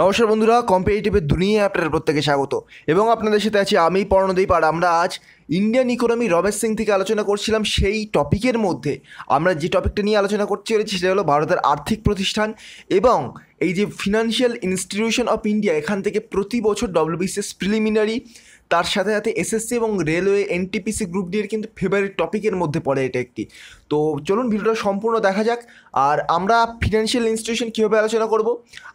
नमस्कार बंधुरा कम्पिटिटिव दुनिया आपनादेर प्रत्येके स्वागत एबं आपनादेर साथे आछि आमि पर्णदीप और आमरा आज इंडियन इकोनमी रमेश सिंह थेके आलोचना करछिलाम सेई टपिकेर मध्ये आमरा जे टपिकटा निये आलोचना करछि सेटा हलो भारतेर आर्थिक प्रतिष्ठान एबं एई जे फिनान्शियल इन्स्टिट्यूशन अफ इंडिया एखान थेके प्रति बछर डब्ल्यूबीसीएस प्रिलिमिनारि तार साथे साथे एसएससी और रेलवे एनटीपीसी ग्रुप डी क्योंकि फेवरेट टपिकर मध्य पड़े ये एक तो चलो भिडियो सम्पूर्ण देखा जाक और आमरा फिनान्शियल इन्स्टिट्यूशन किभाबे आलोचना करब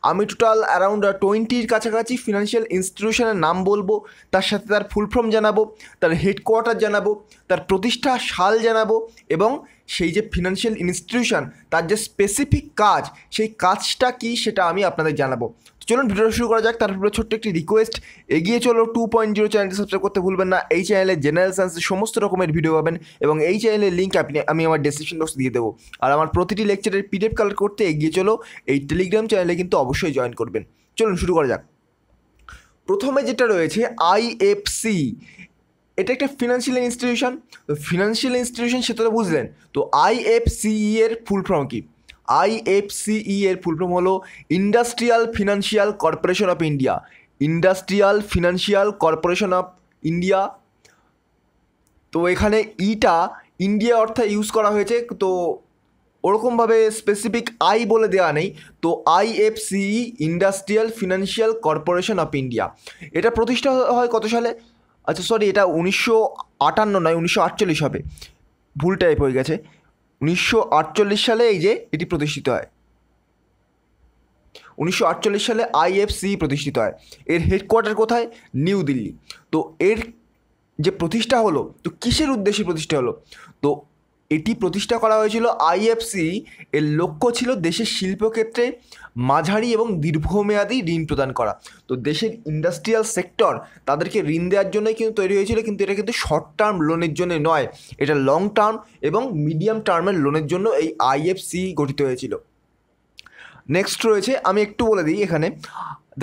आमी टोटाल अराउंड 20 काछाकाछि फिनान्शियल इन्स्टिट्यूशनेर नाम बोलबो तार साथे तार फुल फर्म जानाबो तार हेडकोयार्टार जानाबो तार प्रतिष्ठा साल जानाबो एबं सेई जे फिनान्शियल इन्स्टिट्यूशन तार जे स्पेसिफिक काज सेई काजटा कि सेटा आमी आपनादेर जानाबो। चलो भिडियो शुरू करा जाक छोट्ट एक रिक्वेस्ट एगिए चलो 2.0 चैनल सबसक्राइब करते भूलें ना चैनल जेनरल सायन्स समस्त रकम भिडियो पाबेन चैनल लिंक अपनी डिस्क्रिप्शन बक्स दिए देव और हमारे लेक्चर पीडीएफ कलेक्ट करते एगिए चलो टेलिग्राम चैनल क्योंकि अवश्य जॉइन करबें। चलो शुरू करा जाक। प्रथमे जेटा रयेछे आईएफसी এটা একটা ফিনান্সিয়াল ইনস্টিটিউশন। তো ফিনান্সিয়াল ইনস্টিটিউশন সেটা তো বুঝলেন। তো আইএফসিই এর ফুল ফর্ম কি? আইএফসিই এর ফুল ফর্ম হলো industrial financial corporation of India. Industrial financial corporation of India. তো এখানে ইটা ইন্ডিয়া অর্থে ইউজ করা হয়েছে, তো ওরকমভাবে স্পেসিফিক আই বলে দেওয়া নেই। তো IFCI industrial financial corporation of India এটা প্রতিষ্ঠা হয় কত সালে? আচ্ছা সরি, এটা 1958 নয়, 1948 হবে, ভুল টাইপ হয়ে গেছে। 1948 সালে এই যে এটি প্রতিষ্ঠিত হয়, 1948 সালে আইএফসি প্রতিষ্ঠিত হয়। এর হেডকোয়ার্টার কোথায়? নিউ দিল্লি। তো এর যে প্রতিষ্ঠা হলো, তো কিসের উদ্দেশ্যে প্রতিষ্ঠা হলো? তো এটি প্রতিষ্ঠা করা হয়েছিল আইএফসি এর লক্ষ্য ছিল দেশের শিল্পক্ষেত্রে মাঝারি এবং দীর্ঘমেয়াদী ঋণ প্রদান করা। তো দেশের ইন্ডাস্ট্রিয়াল সেক্টর তাদেরকে ঋণ দেওয়ার জন্যই কিন্তু তৈরি হয়েছিল, কিন্তু এটা কিন্তু শর্ট টার্ম লোনের জন্য নয়, এটা লং টার্ম এবং মিডিয়াম টার্মের লোনের জন্য এই আইএফসি গঠিত হয়েছিল। নেক্সট রয়েছে, আমি একটু বলে দিই, এখানে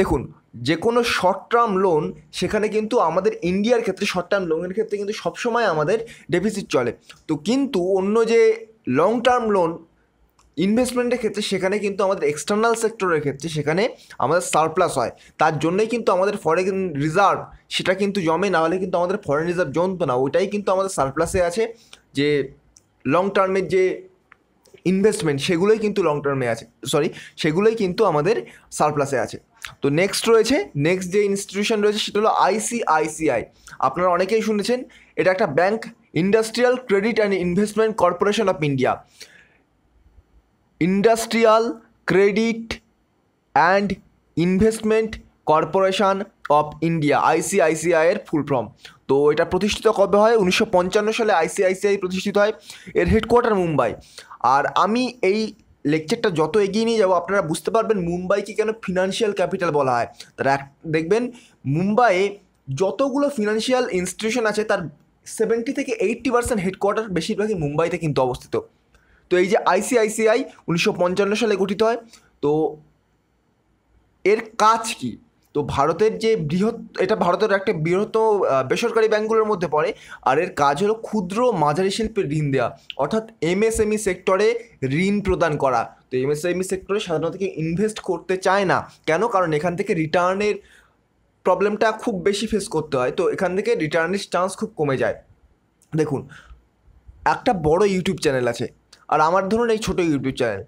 দেখুন যে কোনো শর্ট টার্ম লোন সেখানে কিন্তু আমাদের ইন্ডিয়ার ক্ষেত্রে শর্ট টার্ম লোনের ক্ষেত্রে কিন্তু সবসময় আমাদের ডেফিসিট চলে। তো কিন্তু অন্য যে লং টার্ম লোন ইনভেস্টমেন্টের ক্ষেত্রে সেখানে কিন্তু আমাদের এক্সটার্নাল সেক্টরের ক্ষেত্রে সেখানে আমাদের সারপ্লাস হয়, তার জন্যই কিন্তু আমাদের ফরেন রিজার্ভ সেটা কিন্তু জমে, না হলে কিন্তু আমাদের ফরেন রিজার্ভ জমতো না, ওইটাই কিন্তু আমাদের সারপ্লাসে আছে। যে লং টার্মের যে ইনভেস্টমেন্ট সেগুলোই কিন্তু লং টার্মে আছে, সরি সেগুলোই কিন্তু আমাদের সারপ্লাসে আছে। তো নেক্সট রয়েছে, নেক্সট যে ইনস্টিটিউশন রয়েছে সেটা হলো আইসিআইসিআই। আপনারা অনেকেই শুনেছেন, এটা একটা bank, industrial credit and investment corporation of India. Industrial credit and investment corporation of India ICICI এর ফুল ফর্ম। তো এটা প্রতিষ্ঠিত কবে হয়? 1955 সালে আইসিআইসিআই প্রতিষ্ঠিত হয়, এর হেডকোয়ার্টার মুম্বাই। আর আমি এই লেকচারটা যত এগিয়ে নিয়ে যাবো আপনারা বুঝতে পারবেন মুম্বাইকে কেন ফিনান্সিয়াল ক্যাপিটাল বলা হয়। তারা দেখবেন মুম্বাইয়ে যতগুলো ফিনান্সিয়াল ইনস্টিটিউশন আছে তার 70 থেকে 80% হেডকোয়ার্টার বেশিরভাগই মুম্বাইতে কিন্তু অবস্থিত। তো এই যে আইসিআইসিআই 1955 সালে গঠিত হয়। তো এর কাজ কী? তো ভারতের যে বৃহৎ, এটা ভারতের একটা বৃহত্তম বেসরকারি ব্যাঙ্কগুলোর মধ্যে পড়ে, আর এর কাজ হলো ক্ষুদ্র মাঝারি শিল্পের ঋণ দেওয়া, অর্থাৎ এমএসএমই সেক্টরে ঋণ প্রদান করা। তো এমএসএমই সেক্টরে সাধারণত কেউ ইনভেস্ট করতে চায় না, কেন? কারণ এখান থেকে রিটার্নের প্রবলেমটা খুব বেশি ফেস করতে হয়, তো এখান থেকে রিটার্নের চান্স খুব কমে যায়। দেখুন একটা বড় ইউটিউব চ্যানেল আছে আর আমার ধরুন এই ছোটো ইউটিউব চ্যানেল,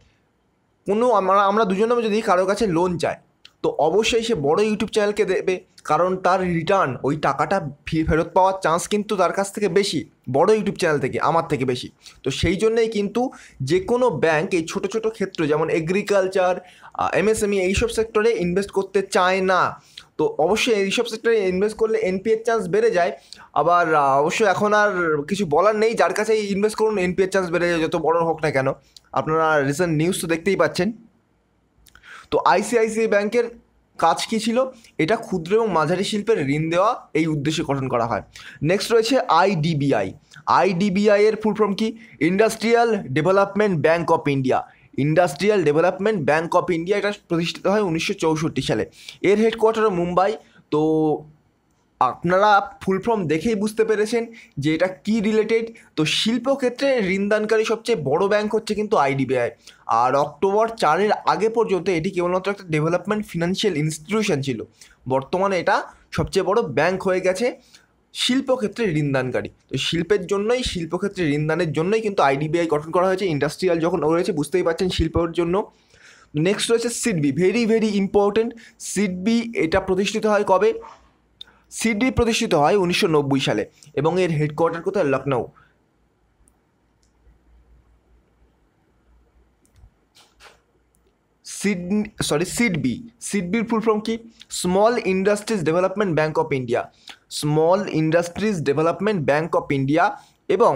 কোনো আমরা দুজনেও যদি কারো কাছে লোন চাই তো অবশ্যই সে বড় ইউটিউব চ্যানেলকে দেবে, কারণ তার রিটার্ন ওই টাকাটা ফেরত পাওয়ার চান্স কিন্তু তার কাছ থেকে বেশি, বড় ইউটিউব চ্যানেল থেকে আমার থেকে বেশি। তো সেই জন্যেই কিন্তু যে কোনো ব্যাংক এই ছোটো ছোটো ক্ষেত্র যেমন এগ্রিকালচার, এমএসএমই এইসব সেক্টরে ইনভেস্ট করতে চায় না। তো অবশ্যই এইসব সেক্টরে ইনভেস্ট করলে এনপিএর চান্স বেড়ে যায়। আবার অবশ্যই এখন আর কিছু বলার নেই, যার কাছে ইনভেস্ট করুন এনপিএর চান্স বেড়ে যায় যত বড় হোক না কেন। আপনারা রিসেন্ট নিউজ তো দেখতেই পাচ্ছেন। তো আইসিআইসিআই ব্যাংকের কাজ কী ছিল? এটা ক্ষুদ্র এবং মাঝারি শিল্পের ঋণ দেওয়া, এই উদ্দেশ্যে গঠন করা হয়। নেক্সট রয়েছে আইডিবিআই। আইডিবিআই এর ফুল ফর্ম কি? Industrial development bank of India. Industrial development bank of India এটা প্রতিষ্ঠিত হয় 1964 সালে, এর হেডকোয়ার্টার মুম্বাই। তো আপনারা ফুল ফর্ম দেখেই বুঝতে পেরেছেন যে এটা কী রিলেটেড। তো শিল্পক্ষেত্রে ঋণদানকারী সবচেয়ে বড় ব্যাংক হচ্ছে কিন্তু আইডিবিআই। আর অক্টোবর 4-এর আগে পর্যন্ত এটি কেবলমাত্র একটা ডেভেলপমেন্ট ফিনান্সিয়াল ইনস্টিটিউশন ছিল, বর্তমানে এটা সবচেয়ে বড় ব্যাংক হয়ে গেছে শিল্পক্ষেত্রে ঋণদানকারী। তো শিল্পের জন্যই, শিল্পক্ষেত্রে ঋণদানের জন্যই কিন্তু আইডিবিআই গঠন করা হয়েছে। ইন্ডাস্ট্রিয়াল যখন রয়েছে, বুঝতেই পারছেন শিল্পের জন্য। নেক্সট রয়েছে সিডবি, ভেরি ইম্পর্টেন্ট। সিডবি এটা প্রতিষ্ঠিত হয় কবে? সিডবি প্রতিষ্ঠিত হয় 1990 সালে এবং এর হেডকোয়ার্টার কোথায়? লখনউ। সিডবি, সিডবির ফুল ফর্ম কি? Small industries development bank of India. Small industries development bank of India এবং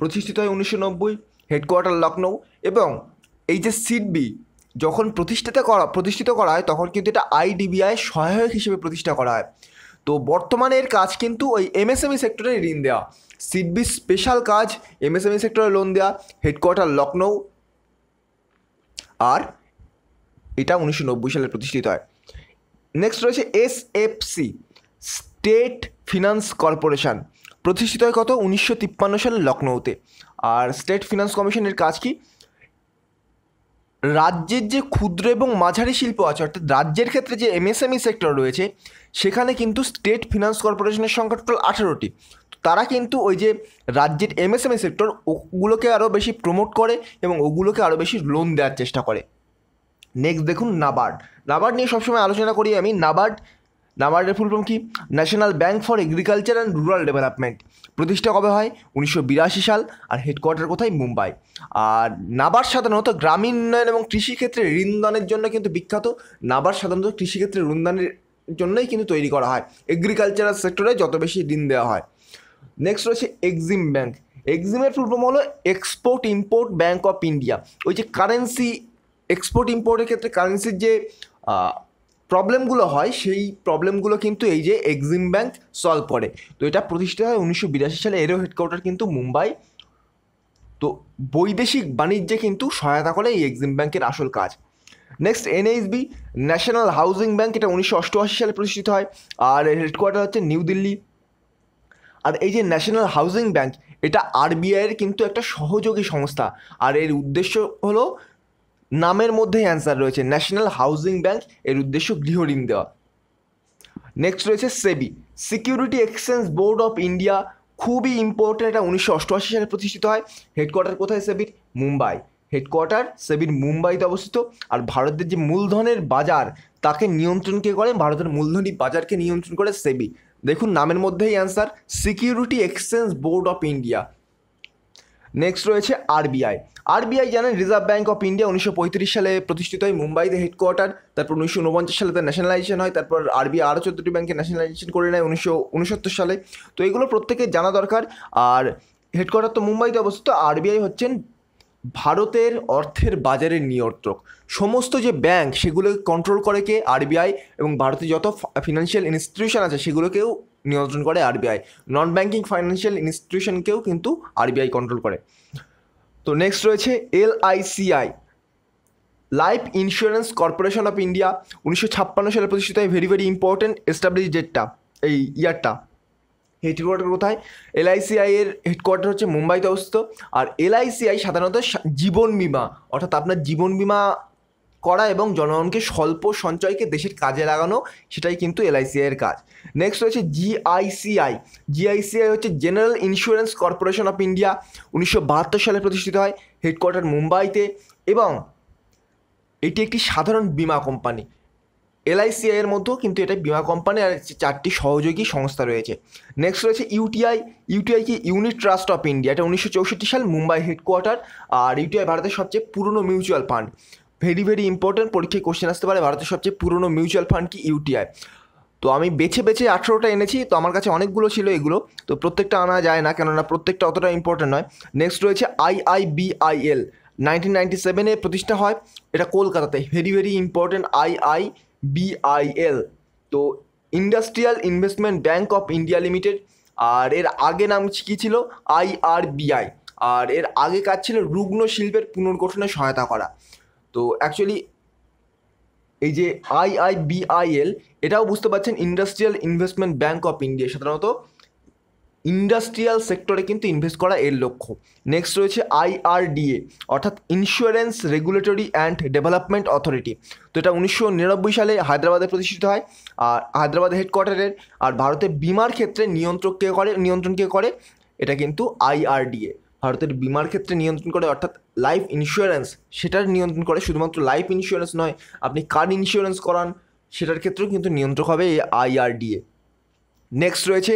প্রতিষ্ঠিত হয় 1990, হেডকোয়ার্টার লখনউ। এবং এই যে সিডবি যখন প্রতিষ্ঠিত করা হয় তখন কিন্তু এটা আইডিবিআই সহায়ক হিসেবে প্রতিষ্ঠা করা হয়। তো বর্তমানে এর কাজ কিন্তু ওই এমএসএমই সেক্টরে ঋণ দেওয়া। সিডবি স্পেশাল কাজ এমএসএমই সেক্টরে লোন দেওয়া, হেডকোয়ার্টার লখনউ, আর এটা 1990 সালে প্রতিষ্ঠিত হয়। নেক্সট রয়েছে এসএফসি, স্টেট ফিনান্স কর্পোরেশন, প্রতিষ্ঠিত হয় কত? 1953 সালে লখনউতে। আর স্টেট ফিনান্স কমিশনের কাজ কি? রাজ্যের যে ক্ষুদ্র এবং মাঝারি শিল্প আছে, অর্থাৎ রাজ্যের ক্ষেত্রে যে এমএসএমই সেক্টর রয়েছে সেখানে কিন্তু স্টেট ফিনান্স কর্পোরেশনের সংখ্যা টোটাল 18টি। তারা কিন্তু ওই যে রাজ্যের এমএসএমই সেক্টর ওগুলোকে আরও বেশি প্রমোট করে এবং ওগুলোকে আরও বেশি লোন দেওয়ার চেষ্টা করে। নেক্সট দেখুন নাবার্ড। নাবার্ড নিয়ে সবসময় আলোচনা করি আমি। নাবার্ডের ফুল ফর্ম কি? National bank for agriculture and rural development. প্রতিষ্ঠা কবে হয়? 1982 সাল, আর হেডকোয়ার্টার কোথায়? মুম্বাই। আর নাবার্ড সাধারণত গ্রামীণ উন্নয়ন এবং কৃষিক্ষেত্রে ঋণদানের জন্য কিন্তু বিখ্যাত। নাবার্ড সাধারণত কৃষিক্ষেত্রে ঋণদানের জন্যই কিন্তু তৈরি করা হয়, এগ্রিকালচারাল সেক্টরে যত বেশি ঋণ দেওয়া হয়। নেক্সট রয়েছে এক্সিম ব্যাঙ্ক। এক্সিমের ফুল ফর্ম হলো export import bank of India. ওই যে কারেন্সি এক্সপোর্ট ইম্পোর্টের ক্ষেত্রে কারেন্সির যে প্রবলেমগুলো হয় সেই প্রবলেমগুলো কিন্তু এই যে এক্সিম ব্যাঙ্ক সলভ করে। তো এটা প্রতিষ্ঠিত হয় 1982 সালে, এরও হেডকোয়ার্টার কিন্তু মুম্বাই। তো বৈদেশিক বাণিজ্যে কিন্তু সহায়তা করে এই এক্সিম ব্যাঙ্কের আসল কাজ। Next NHB, national housing bank, এটা 1988 সালে প্রতিষ্ঠিত হয় আর হেডকোয়ার্টার হচ্ছে নিউ দিল্লি। আর এই যে ন্যাশনাল হাউজিং ব্যাঙ্ক এটা আরবিআইয়ের কিন্তু একটা সহযোগী সংস্থা, আর এর উদ্দেশ্য হলো, নামের মধ্যেই অ্যান্সার রয়েছে, ন্যাশনাল হাউজিং ব্যাঙ্ক, এর উদ্দেশ্য গৃহঋণ দেওয়া। নেক্সট রয়েছে SEBI, security exchange board of India, খুবই ইম্পর্টেন্ট। এটা 1988 সালে প্রতিষ্ঠিত হয়। হেডকোয়ার্টার কোথায় সেবির? মুম্বাই। হেডকোয়ার্টার সেবির মুম্বাইতে অবস্থিত। আর ভারতের যে মূলধনের বাজার তাকে নিয়ন্ত্রণ কে করে? ভারতের মূলধনী বাজারকে নিয়ন্ত্রণ করে সেবি। দেখুন নামের মধ্যেই answer, security exchange board of India. Next রয়েছে আরবিআই। আরবিআই জানেন রিজার্ভ ব্যাঙ্ক অফ ইন্ডিয়া, 1935 সালে প্রতিষ্ঠিত হয়, মুম্বাইতে হেডকোয়ার্টার। তারপর 1949 সালে তার ন্যাশনালাইজেশন হয়, তারপর আরবিআই আরও 14টি ব্যাঙ্কে ন্যাশনালাইজেশন করে নেয় 1969 সালে। তো এগুলো প্রত্যেকে জানা দরকার। আর হেডকোয়ার্টার তো মুম্বাইতে অবস্থিত। আরবিআই হচ্ছেন ভারতের অর্থের বাজারের নিয়ন্ত্রক। সমস্ত যে ব্যাঙ্ক সেগুলোকে কন্ট্রোল করে কে? আরবিআই। এবং ভারতের যত ফিনান্সিয়াল ইনস্টিটিউশন আছে সেগুলোকেও নিয়ন্ত্রণ করে আরবিআই। নন ব্যাঙ্কিং ফাইন্যান্সিয়াল ইনস্টিটিউশনকেও কিন্তু আরবিআই কন্ট্রোল করে। তো নেক্সট রয়েছে LICI, life insurance corporation of India, 1956 সালে প্রতিষ্ঠিত হয়। ভেরি ইম্পর্টেন্ট এস্টাবলিশ ডেটটা, এই ইয়ারটা। হেডকোয়ার্টার কোথায়? এলআইসিআই এর হেডকোয়ার্টার হচ্ছে মুম্বাইতে অবস্থিত। আর এলআইসিআই সাধারণত জীবন বিমা, অর্থাৎ আপনার জীবন বিমা করা এবং জনগণকে স্বল্প সঞ্চয়কে দেশের কাজে লাগানো, সেটাই কিন্তু এলআইসিআইয়ের কাজ। নেক্সট রয়েছে জিআইসিআই। জিআইসিআই হচ্ছে general insurance corporation of India, 1972 সালে প্রতিষ্ঠিত হয়, হেডকোয়ার্টার মুম্বাইতে। এবং এটি একটি সাধারণ বিমা কোম্পানি। এলআইসিআইয়ের মধ্যেও কিন্তু এটা বিমা কোম্পানি, আর 4টি সহযোগী সংস্থা রয়েছে। নেক্সট রয়েছে ইউটিআই। ইউটিআই কি? ইউনিট ট্রাস্ট অফ ইন্ডিয়া, এটা 1964 সাল, মুম্বাই হেডকোয়ার্টার। আর ইউটিআই ভারতের সবচেয়ে পুরনো মিউচুয়াল ফান্ড। ভেরি ইম্পর্টেন্ট, পরীক্ষায় কোশ্চেন আসতে পারে, ভারতের সবচেয়ে পুরনো মিউচুয়াল ফান্ড কি? ইউটিআই। তো আমি বেছে 18টা এনেছি, তো আমার কাছে অনেকগুলো ছিল এগুলো, তো প্রত্যেকটা আনা যায় না, কেননা প্রত্যেকটা অতটা ইম্পর্টেন্ট নয়। নেক্সট রয়েছে আইআইবিআইএল, 1997-এ প্রতিষ্ঠা হয়, এটা কলকাতাতে। Very important IIBIL. তো industrial investment bank of India limited. আর এর আগে নাম কী ছিল? আইআরবিআই। আর এর আগে কাজ ছিল রুগ্ন শিল্পের পুনর্গঠনে সহায়তা করা। তো অ্যাকচুয়ালি এই যে IIBIL এটাও বুঝতে পারছেন industrial investment bank of India, সাধারণত ইন্ডাস্ট্রিয়াল সেক্টরে কিন্তু ইনভেস্ট করা এর লক্ষ্য। নেক্সট রয়েছে IRDA অর্থাৎ insurance regulatory and development authority, তো এটা 1999 সালে হায়দ্রাবাদে প্রতিষ্ঠিত হয় আর হায়দ্রাবাদ হেডকোয়ার্টারের। আর ভারতের বিমার ক্ষেত্রে নিয়ন্ত্রণ কে করে এটা কিন্তু IRDA, ভারতের বিমার ক্ষেত্রে নিয়ন্ত্রণ করে অর্থাৎ লাইফ ইন্স্যুরেন্স সেটার নিয়ন্ত্রণ করে, শুধুমাত্র লাইফ ইন্স্যুরেন্স নয় আপনি কার ইন্স্যুরেন্স করান সেটার ক্ষেত্রেও কিন্তু নিয়ন্ত্রক হবে এই IRDA। নেক্সট রয়েছে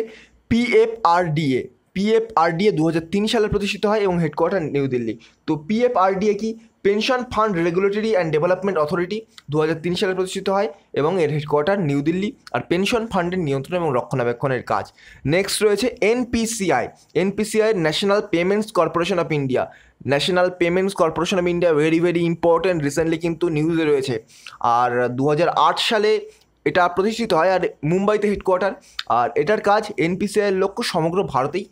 PFRDA 2003 সালে প্রতিষ্ঠিত হয় এবং হেডকোয়ার্টার নিউ দিল্লি। তো PFRDA কি? Pension fund regulatory and development authority, 2003 সালে প্রতিষ্ঠিত হয় এবং এর হেডকোয়ার্টার নিউ দিল্লি আর পেনশন ফান্ডের নিয়ন্ত্রণ এবং রক্ষণাবেক্ষণের কাজ। নেক্সট রয়েছে NPCI national payments corporation of India. National payments corporation of India very very important, recently কিন্তু নিউজে রয়েছে। আর 2008 সালে এটা প্রতিষ্ঠিত হয় আর মুম্বাইতে হেডকোয়ার্টার। আর এটার কাজ NPCIর লক্ষ্য সমগ্র ভারতেই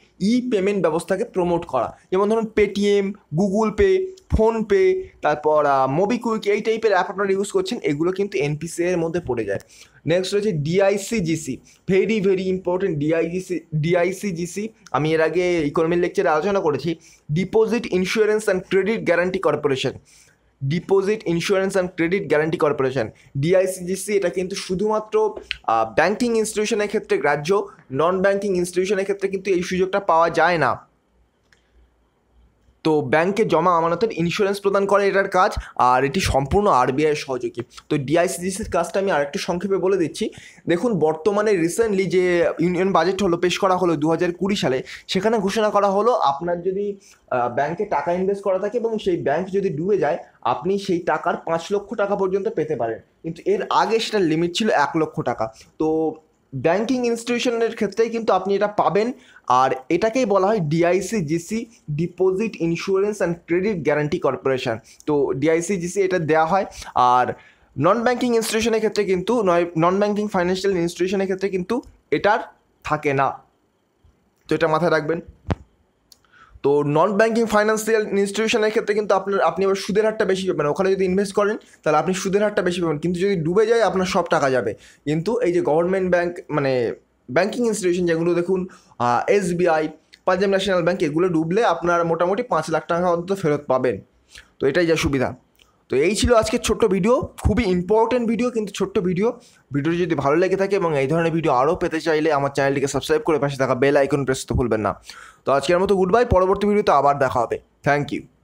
পেমেন্ট ব্যবস্থাকে প্রমোট করা, যেমন ধরুন পেটিএম, গুগল পে, ফোনপে, তারপর মোবিকুইক, এই টাইপের অ্যাপ আপনারা ইউজ করছেন এগুলো কিন্তু NPCIর মধ্যে পড়ে যায়। নেক্সট রয়েছে DICGC, very very important DICGC আমি এর আগে ইকোনমি লেকচারে আলোচনা করেছি। Deposit insurance and credit guarantee corporation, deposit insurance and credit guarantee corporation DICGC, এটা কিন্তু শুধুমাত্র ব্যাঙ্কিং ইনস্টিটিউশনের ক্ষেত্রে গ্রাহ্য, নন ব্যাঙ্কিং ইনস্টিটিউশনের ক্ষেত্রে কিন্তু এই সুযোগটা পাওয়া যায় না। তো ব্যাংকে জমা আমানতের ইন্স্যুরেন্স প্রদান করে এটার কাজ, আর এটি সম্পূর্ণ RBI সহযোগী। তো DICGCর কাজটা আমি আরেকটু সংক্ষেপে বলে দিচ্ছি। দেখুন বর্তমানে রিসেন্টলি যে ইউনিয়ন বাজেট পেশ করা হলো 2020 সালে, সেখানে ঘোষণা করা হলো আপনার যদি ব্যাংকে টাকা ইনভেস্ট করা থাকে এবং সেই ব্যাংক যদি ডুবে যায় আপনি সেই টাকার 5 লক্ষ টাকা পর্যন্ত পেতে পারেন, কিন্তু এর আগে সেটার লিমিট ছিল 1 লক্ষ টাকা। তো ব্যাঙ্কিং ইনস্টিটিউশনের ক্ষেত্রেই কিন্তু আপনি এটা পাবেন আর এটাকেই বলা হয় DICGC deposit insurance and credit guarantee corporation. তো DICGC এটা দেওয়া হয়। আর নন ব্যাঙ্কিং ইনস্টিটিউশনের ক্ষেত্রে কিন্তু নন ব্যাঙ্কিং ফাইন্যান্সিয়াল ইনস্টিটিউশনের ক্ষেত্রে কিন্তু এটার থাকে না, তো এটা মাথায় রাখবেন। তো নন ব্যাঙ্কিং ফাইন্যান্সিয়াল ইনস্টিটিউশনের ক্ষেত্রে কিন্তু আপনি আবার সুদের হারটা বেশি পাবেন, ওখানে যদি ইনভেস্ট করেন তাহলে আপনি সুদের হারটা বেশি পাবেন, কিন্তু যদি ডুবে যায় আপনার সব টাকা যাবে। কিন্তু এই যে গভর্নমেন্ট ব্যাঙ্ক মানে ব্যাঙ্কিং ইনস্টিটিউশন যেগুলো দেখুন SBI, পাঞ্জাব ন্যাশনাল ব্যাঙ্ক, এগুলো ডুবলে আপনার মোটামুটি 5 লাখ টাকা অন্তত ফেরত পাবেন, তো এটাই যা সুবিধা। তো এই ছিল আজকের ছোট্ট ভিডিও, খুবই ইম্পর্ট্যান্ট ভিডিও কিন্তু ছোট্ট ভিডিও। ভিডিওটি যদি ভালো লেগে থাকে এবং এই ধরনের ভিডিও আরও পেতে চাইলে আমার চ্যানেলটিকে সাবস্ক্রাইব করে পাশে থাকা বেল আইকন প্রেস করতে ভুলবেন না। তো আজকের মতো গুড বাই, পরবর্তী ভিডিওতে আবার দেখা হবে। Thank you.